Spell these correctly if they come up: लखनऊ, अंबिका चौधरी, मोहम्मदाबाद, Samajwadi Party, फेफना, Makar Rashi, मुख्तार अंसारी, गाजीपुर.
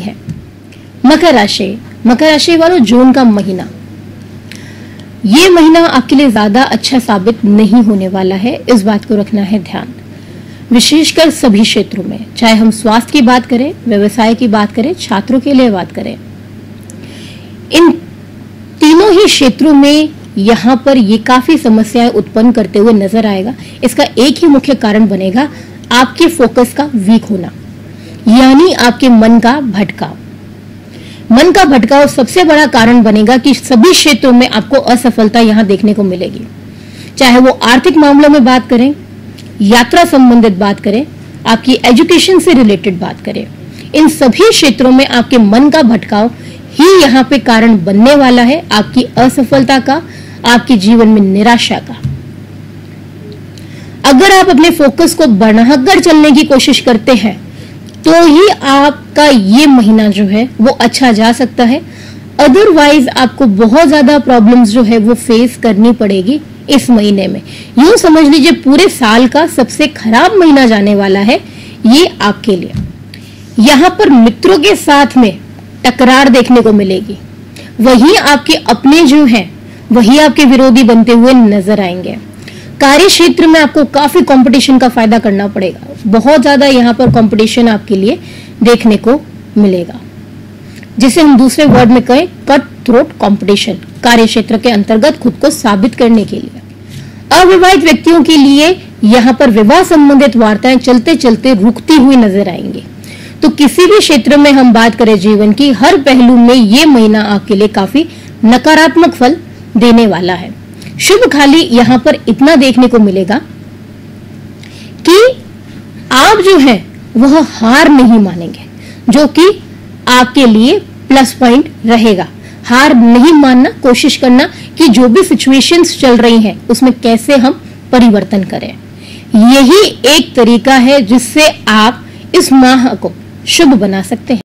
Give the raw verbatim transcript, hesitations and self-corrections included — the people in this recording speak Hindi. है। मकर राशि, मकर राशि वालों जून का महीना, ये महीना आपके लिए ज्यादा अच्छा साबित नहीं होने वाला है, इस बात को रखना है ध्यान, विशेषकर सभी क्षेत्रों में, चाहे हम स्वास्थ्य की बात करें, व्यवसाय की बात करें, छात्रों के लिए बात करें, इन तीनों ही क्षेत्रों में यहाँ पर ये काफी समस्याएं उत्पन्न करते हुए नजर आएगा। इसका एक ही मुख्य कारण बनेगा आपके फोकस का वीक होना, यानी आपके मन का भटकाव। मन का भटकाव सबसे बड़ा कारण बनेगा कि सभी क्षेत्रों में आपको असफलता यहाँ देखने को मिलेगी, चाहे वो आर्थिक मामलों में बात करें, यात्रा संबंधित बात करें, आपकी एजुकेशन से रिलेटेड बात करें, इन सभी क्षेत्रों में आपके मन का भटकाव ही यहाँ पे कारण बनने वाला है आपकी असफलता का, आपके जीवन में निराशा का। अगर आप अपने फोकस को बढ़ाकर चलने की कोशिश करते हैं तो ही आपका ये महीना जो है वो अच्छा जा सकता है, अदरवाइज आपको बहुत ज्यादा प्रॉब्लम्स जो है वो फेस करनी पड़ेगी इस महीने में। यूं समझ लीजिए पूरे साल का सबसे खराब महीना जाने वाला है ये आपके लिए। यहाँ पर मित्रों के साथ में टकरार देखने को मिलेगी, वही आपके अपने जो हैं वही आपके विरोधी बनते हुए नजर आएंगे। कार्य क्षेत्र में आपको काफी कंपटीशन का फायदा करना पड़ेगा, बहुत ज्यादा यहाँ पर कंपटीशन आपके लिए देखने को मिलेगा, जिसे हम दूसरे वर्ड में कहें कट थ्रोट कंपटीशन, कार्य क्षेत्र के अंतर्गत खुद को साबित करने के लिए। अविवाहित व्यक्तियों के लिए यहाँ पर विवाह संबंधित वार्ताएं चलते चलते रुकती हुई नजर आएंगी। तो किसी भी क्षेत्र में हम बात करें जीवन की, हर पहलू में ये महीना आपके लिए काफी नकारात्मक फल देने वाला है। शुभ खाली यहाँ पर इतना देखने को मिलेगा कि आप जो है वह हार नहीं मानेंगे, जो कि आपके लिए प्लस पॉइंट रहेगा। हार नहीं मानना, कोशिश करना कि जो भी सिचुएशंस चल रही हैं उसमें कैसे हम परिवर्तन करें, यही एक तरीका है जिससे आप इस माह को शुभ बना सकते हैं।